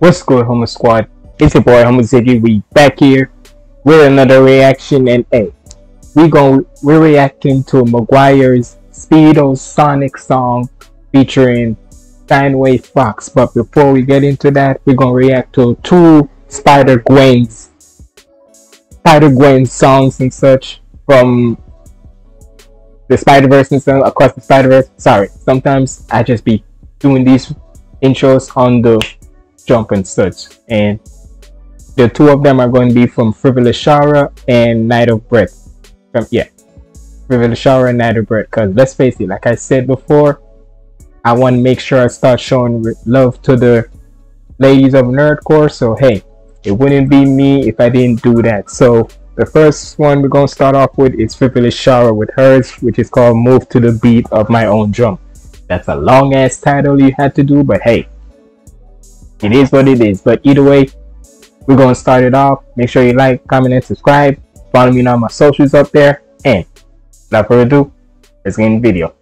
What's good, Homo Squad? It's your boy Humble Ziggy. We back here with another reaction, and hey, we're reacting to McGwire's SPEED O SOUND SONIC song featuring Sinewave Fox. But before we get into that, we're gonna react to two Spider-Gwen songs and such from the Spider-Verse and stuff, across the Spider-Verse. Sorry, sometimes I just be doing these intros on the jump and such, and the two of them are going to be from Frivolous Shara and Night of Breath. Frivolous Shara and Night of Breath, because let's face it, like I said before, I want to make sure I start showing love to the ladies of nerdcore. So hey, it wouldn't be me if I didn't do that. So the first one we're going to start off with is Frivolous Shara with hers, which is called Move to the Beat of My Own Drum. That's a long ass title you had to do, but hey, it is what it is. But either way, we're going to start it off. Make sure you like, comment, and subscribe. Follow me on all my socials up there. And without further ado, let's get in the video.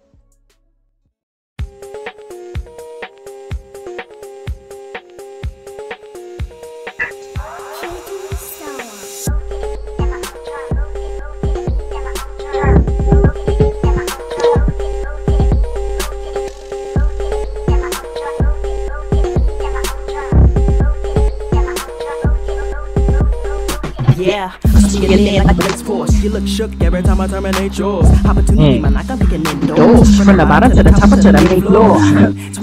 Yeah, I see your name like a race force. You look shook every time I terminate yours. Opportunity, man, I can pick an indoors. From the bottom to the top of the main floor.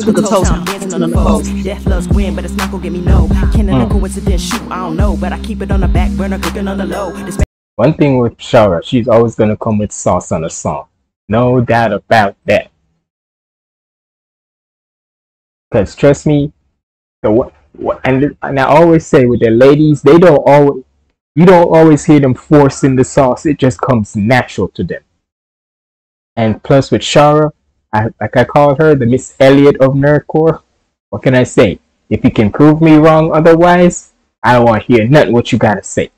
Twinkle toes, I'm dancing on the foes. Death loves win, but it's not gonna get me no. Can a coincidence shoot? I don't know, but I keep it on the back burner, cooking on the low. One thing with Shara, she's always gonna come with sauce on a song. No doubt about that. Cause trust me, and I always say with the ladies, they don't always. You don't always hear them forcing the sauce. It just comes natural to them. And plus with Shara, like I called her the Miss Elliot of nerdcore. What can I say? If you can prove me wrong otherwise, I don't want to hear nothing what you gotta say.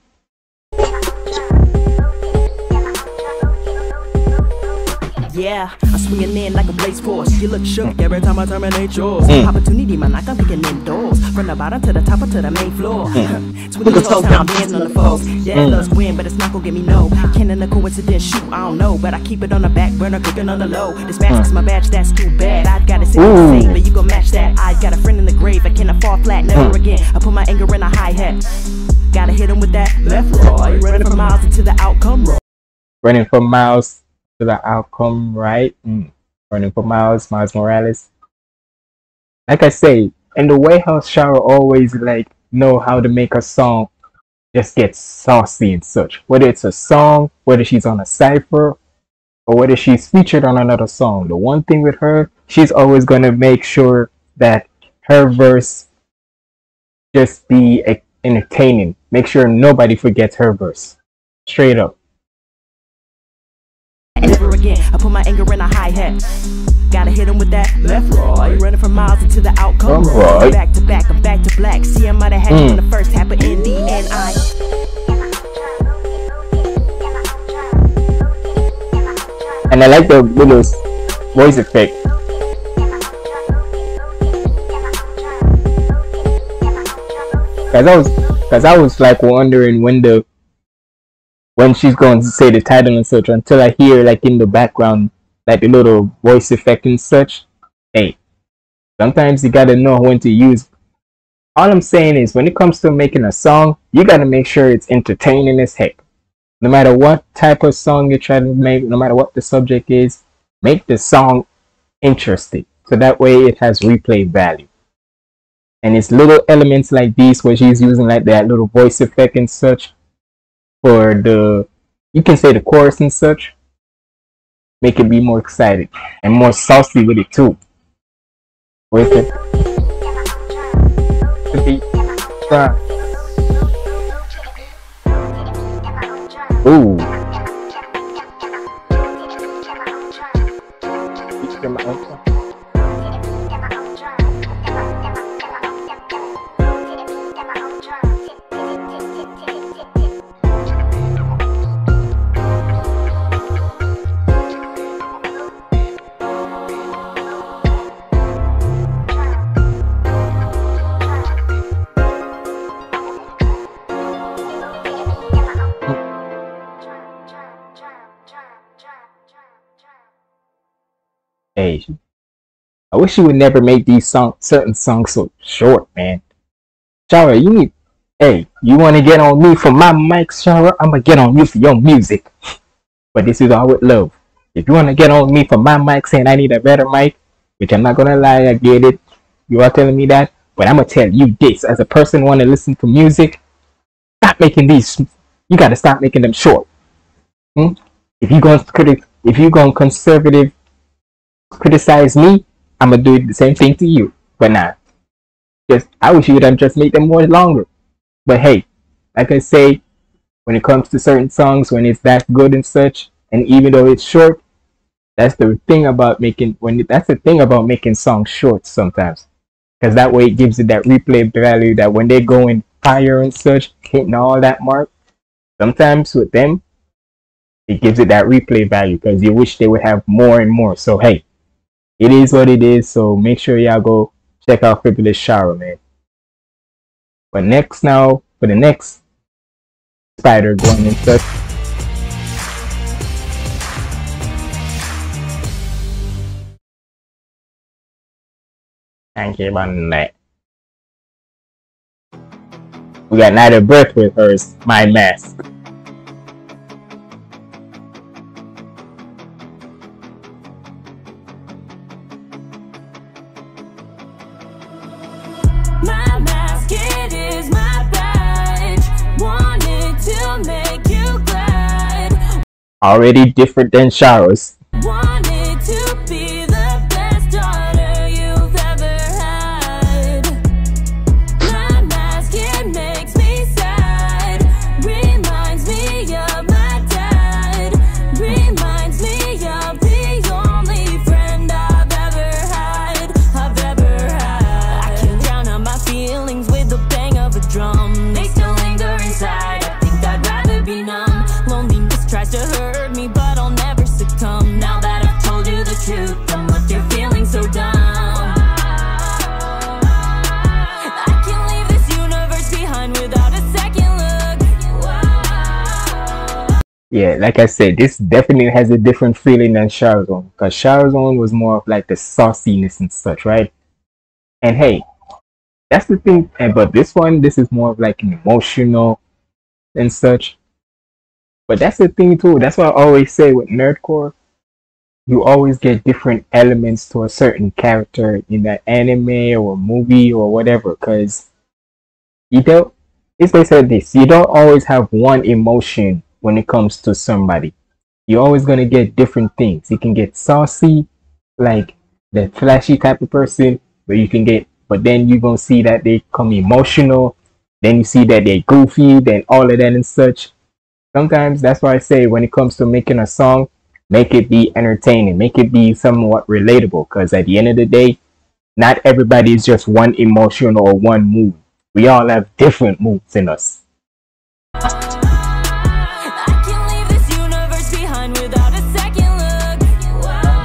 Yeah, I'm swinging in like a blaze force. You look shook every time I terminate yours. Opportunity, man, I can pick an indoors. From the bottom to the top of to the main floor. Twinkle toes, I'm dancing on the foes. Death loves win, but it's not gonna get me no. Can a coincidence shoot? I don't know, but I keep it on the back burner, cooking on the low. This match is my badge, that's too bad. I gotta say the same, but you gon' match that. I got a friend in the grave, I cannot fall flat, never again. I put my anger in a hi hat. Gotta hit him with that left raw. You running for miles until the outcome raw. Running for miles. To the outcome, right? Running for Miles Morales. Like I say, and the way how Shara always like know how to make a song just get saucy and such. Whether it's a song, whether she's on a cipher, or whether she's featured on another song. The one thing with her, she's always gonna make sure that her verse just be entertaining. Make sure nobody forgets her verse. Straight up. Never again, I put my anger in a hi-hat. Gotta hit him with that left raw. You running for miles into the outcome. Right. Back to back, I'm back to black. See, I might have had you in the first half, but in the end, And I like the little voice effect. Cause I was like wondering when she's going to say the title and such, until I hear like in the background like the little voice effect and such. Hey, sometimes you gotta know when to use. All I'm saying is when it comes to making a song, you gotta make sure it's entertaining as heck. No matter what type of song you try to make, no matter what the subject is, make the song interesting, so that way it has replay value. And it's little elements like these where she's using like that little voice effect and such for the, you can say the chorus and such, make it be more exciting and more saucy with it too. With it, the beat. Ooh. Asian. I wish you would never make these certain songs so short, man. Shara, you need... Hey, you want to get on me for my mic, Shara? I'm going to get on you for your music. But this is all with love. If you want to get on me for my mic saying I need a better mic, which I'm not going to lie, I get it. You are telling me that. But I'm going to tell you this. As a person want to listen to music, stop making these... You got to stop making them short. Hmm? If you going conservative criticize me, I'm going to do the same thing to you. But nah. Just, I wish you would have just made them more longer. But hey, like I say, when it comes to certain songs, when it's that good and such, and even though it's short, that's the thing about making songs short sometimes. Because that way it gives it that replay value that when they go in fire and such, hitting all that mark, sometimes with them, it gives it that replay value because you wish they would have more and more. So hey, it is what it is. So make sure y'all go check out Frivolous Shara, man. But next now, for the next Spider-Gwen and such. Thank you, man. We got Night of Breath with hers, My Mask. Already different than Shara's. Wanted to be the best daughter you've ever had. My mask, it makes me sad. Reminds me of my dad. Reminds me of the only friend I've ever had. I can drown out my feelings with the bang of a drum. They still linger inside. I think I'd rather be numb. Loneliness tries to hurt me, but I'll never succumb. Now that I've told you the truth, I'm left here feeling so dumb. I can't leave this universe behind without a second look. Yeah, like I said, this definitely has a different feeling than Shara's one, because Shara's one was more of like the sauciness and such, right? And hey, that's the thing. But this is more of like an emotional and such. But that's the thing too, that's what I always say with nerdcore. You always get different elements to a certain character in that anime or movie or whatever, because you don't, it's basically this, you don't always have one emotion when it comes to somebody. You're always going to get different things. You can get saucy, like the flashy type of person, but then you're going to see that they come emotional, then you see that they're goofy, then all of that and such. Sometimes that's why I say when it comes to making a song, make it be entertaining, make it be somewhat relatable, because at the end of the day, not everybody is just one emotion or one mood. We all have different moods in us. I can't leave this universe behind without a second look. Whoa.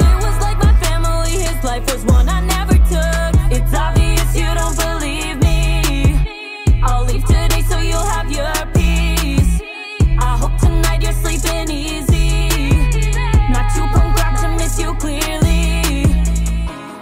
It was like my family, his life was one I never took. It's obvious you don't believe me. I'll leave today. You'll have your peace. I hope tonight you're sleeping easy. Not too punk rock to miss you clearly.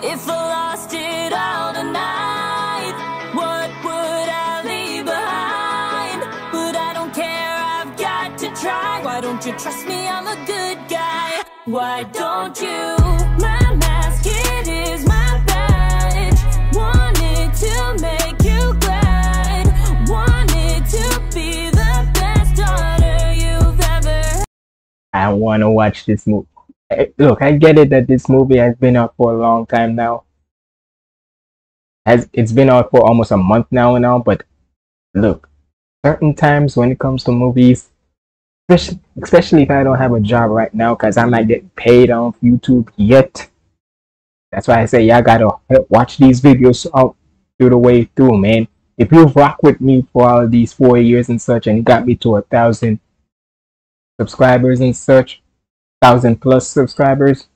If I lost it all tonight, what would I leave behind? But I don't care, I've got to try. Why don't you trust me? I'm a good guy. Why don't you? My mask, it is my badge. Wanted to make you glad. I want to watch this movie. Look, I get it that this movie has been out for a long time now. It's been out for almost a month now, but look, certain times when it comes to movies, especially if I don't have a job right now, because I'm not getting paid on YouTube yet. That's why I say y'all gotta watch these videos out through the way through, man. If you've rocked with me for all of these 4 years and such, and you got me to 1,000 subscribers and such, 1,000+ subscribers,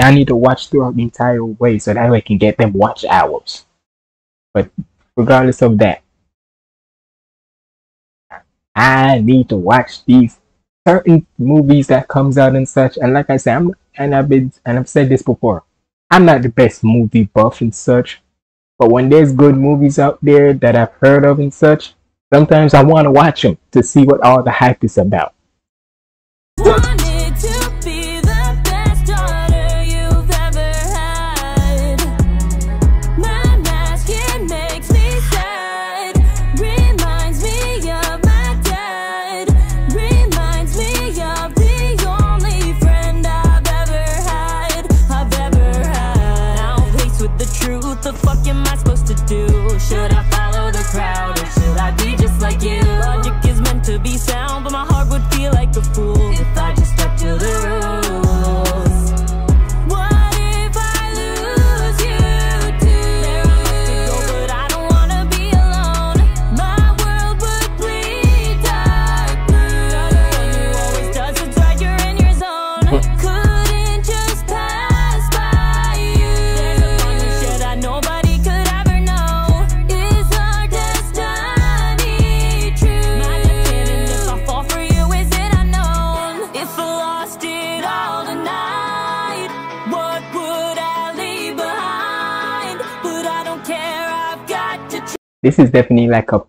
I need to watch throughout the entire way so that way I can get them watch hours. But regardless of that, I need to watch these certain movies that comes out and such, and like I said, I've said this before, I'm not the best movie buff and such, but when there's good movies out there that I've heard of and such, sometimes I want to watch them to see what all the hype is about. Wanted to be the best daughter you've ever had. My last year makes me sad. Reminds me of my dad. Reminds me of the only friend I've ever had. Now faced with the truth, the fuck am I supposed to do? Should I follow the crowd or should I be just like you? Logic is meant to be sound, but my heart would feel like a fool. I just stuck to the rules. What if I lose you too? There are obstacles, but I don't wanna be alone. My world would bleed dark blue. You always does what's right, you're in your zone. Couldn't just pass by you. There's a bunch of shit that nobody could ever know. Is our destiny true? My destiny, if I fall for you, is it? If I lost it all tonight, what would I leave behind? But I don't care, I've got to. This is definitely like a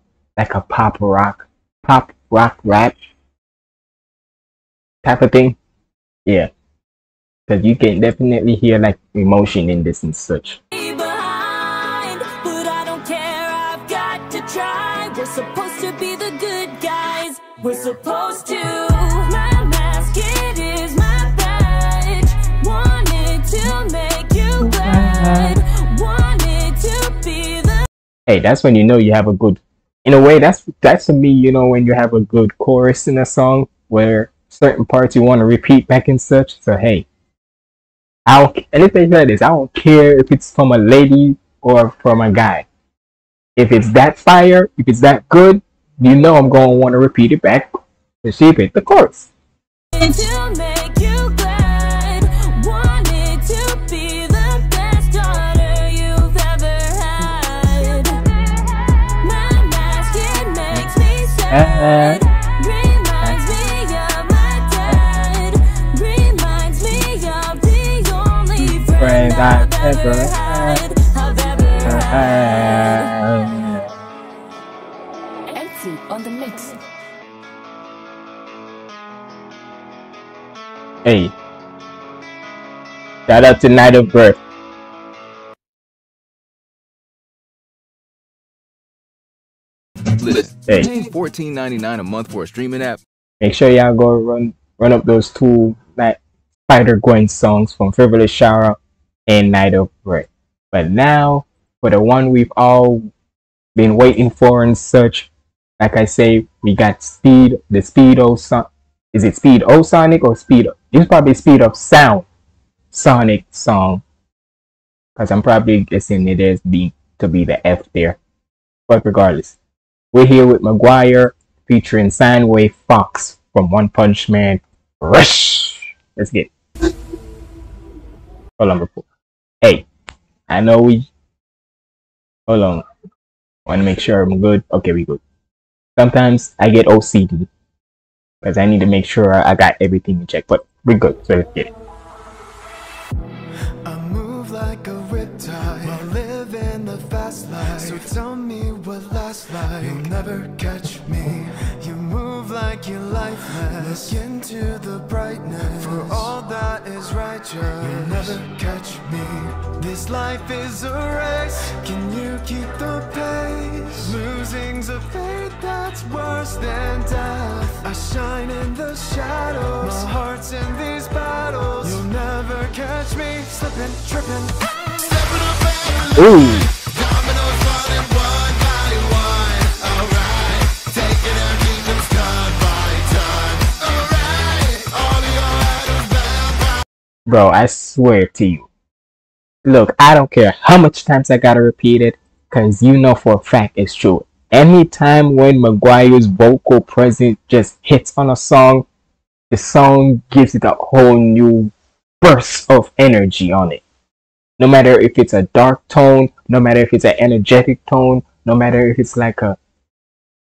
pop rock rap type of thing. Yeah, because you can definitely hear like emotion in this and such. Behind, but I don't care, I've got to try. We're supposed to be the good guys. We're supposed to. My mask, it is my badge. Wanted to make you glad. Wanted to be the. Hey, that's when you know you have a good. In a way, that's for me. You know, when you have a good chorus in a song where certain parts you want to repeat back and such. So hey, anything like this, I don't care if it's from a lady or from a guy. If it's that fire, if it's that good, you know I'm gonna want to repeat it back and see if it's the chorus. To make you glad, wanted to be the best daughter you've ever had. My mask, it makes me sad. Reminds me of my dad. Reminds me of the only friend I've ever had. On the mix. Hey, shout out to Night of Breath. Hey, $14.99 a month for a streaming app. Make sure y'all go run up those two Spider-Gwen songs from Frivolous Shara and Night of Breath. But now for the one we've all been waiting for and such. Like I say, we got SPEED O Sonic or SPEED O? It's probably SPEED O Sound Sonic song, because I'm probably guessing it is B to be the F there. But regardless, we're here with McGwire featuring Sinewave Fox from One Punch Man Rush. Let's get it. Hey, I know we. Hold on. Want to make sure I'm good. Okay, we good. Sometimes I get OCD because I need to make sure I got everything in check, but we're good, so let's get it. I move like a riptide, I live in the fast life. So tell me what last life, you'll never catch me. You move like you're lifeless, look into the brightness. For all that is righteous, you'll never catch me. This life is a race, can you keep the pace? Losing's a fate that's worse than death. I shine in the shadows, my heart's in these battles. You'll never catch me slipping, tripping, stepping up and losing. Dominoes falling one by one. Alright, taking our kingdoms turn by turn. Alright, all your items down by. Bro, I swear to you. Look, I don't care how much times I gotta repeat it, cause you know for a fact it's true. Anytime when McGwire's vocal presence just hits on a song, the song gives it a whole new burst of energy on it. No matter if it's a dark tone, no matter if it's an energetic tone, no matter if it's like a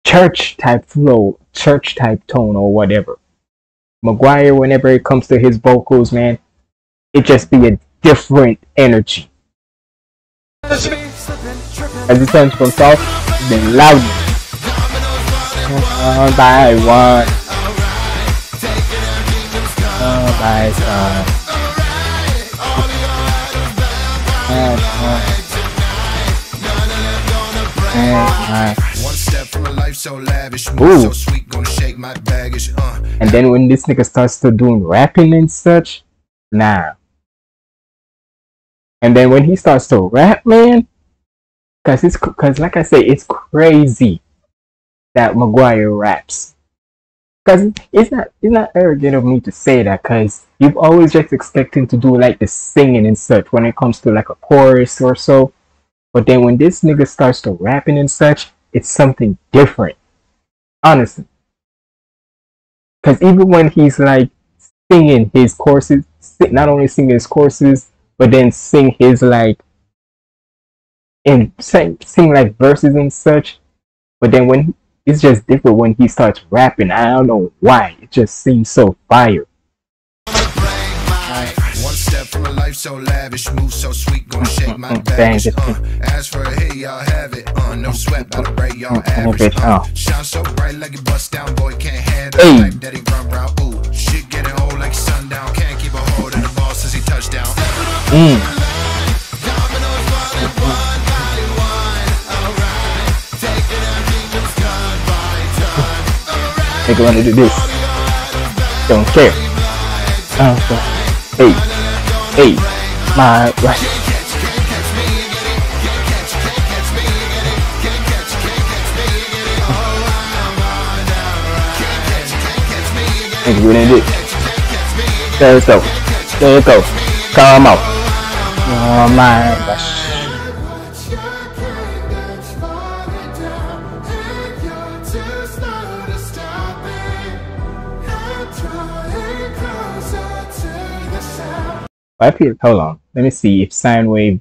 church type flow, church type tone or whatever. McGwire, whenever it comes to his vocals, man, it just be a different energy. As it turns from soft, then louder. One by one, one by one. One step from a life so lavish, move so sweet, gonna shake my baggage. And then when this nigga starts to doing rapping and such, nah. And then when he starts to rap, man, cause like I say, it's crazy that McGwire raps. Cause it's not arrogant of me to say that, cause you've always just expect him to do like the singing and such when it comes to like a chorus or so. But then when this nigga starts to rapping and such, it's something different. Honestly. Cause even when he's like singing his courses, not only singing his courses, but then sing his like sing like verses and such. But then when it's just different when he starts rapping. I don't know why. It just seems so fire. One step from a life so lavish, move so sweet, gonna shake my baggage. As for here, y'all have it. No sweat, but break y'all average. Shine so bright like a bust down boy, can't handle it. Daddy run round, ooh, shit getting old like sundown. Can't keep a hold of the ball since he touched down. They gonna do this. Don't care. Hey, my right. Thank you, did it. There it go. Come out. Oh my gosh. Hold on, let me see if Sinewave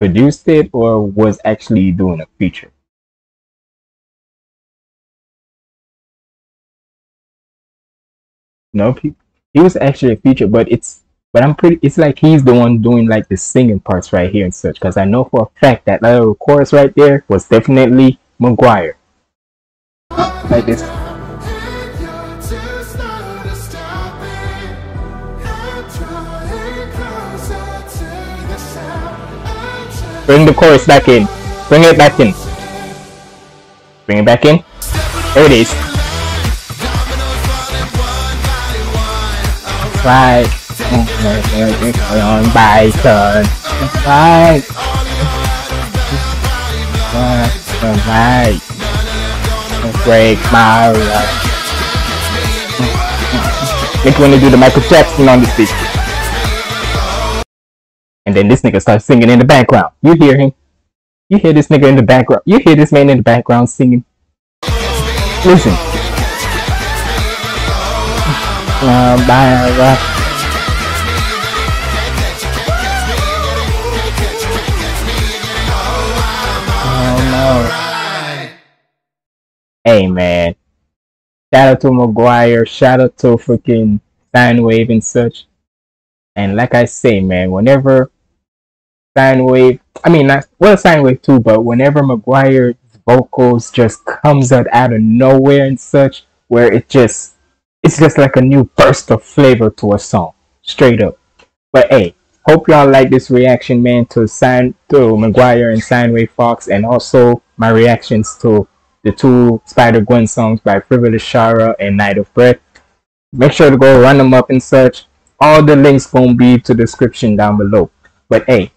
produced it or was actually doing a feature. No, he was actually a feature, but I'm pretty. It's like he's the one doing like the singing parts right here and such. Because I know for a fact that little chorus right there was definitely McGwire. Like this. Bring the chorus back in. Bring it back in. Bring it back in. There it is. Right. On by turn. Right. Right. Break my life. Make you want to do the Michael Jackson on this beat. And then this nigga starts singing in the background. You hear him. You hear this nigga in the background. You hear this man in the background singing. Listen. Hey man. Shout out to McGwire. Shout out to freaking Sinewave and such. And like I say, man, whenever Sinewave, I mean, Sinewave too, but whenever McGwire's vocals just comes out of nowhere and such, where it's just like a new burst of flavor to a song, straight up. But hey, hope y'all like this reaction, man, to McGwire and Sinewave Fox, and also my reactions to the two Spider-Gwen songs by Frivolous Shara and Night of Breath. Make sure to go run them up and such. All the links gonna be to the description down below. But hey,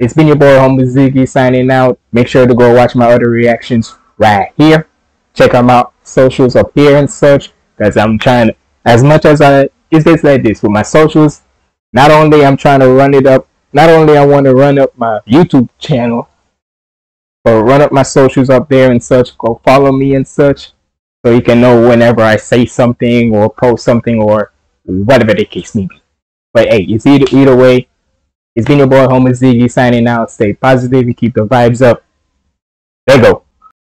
it's been your boy Humble Ziggy signing out. Make sure to go watch my other reactions right here. Check out my socials up here and such. Cause I'm trying to, as much as I is this like this with my socials. Not only I'm trying to run it up, not only I want to run up my YouTube channel, but run up my socials up there and such. Go follow me and such, so you can know whenever I say something or post something or whatever the case may be. But hey, it's either way. It's been your boy Humble Ziggy signing out. Stay positive and keep the vibes up. There you go.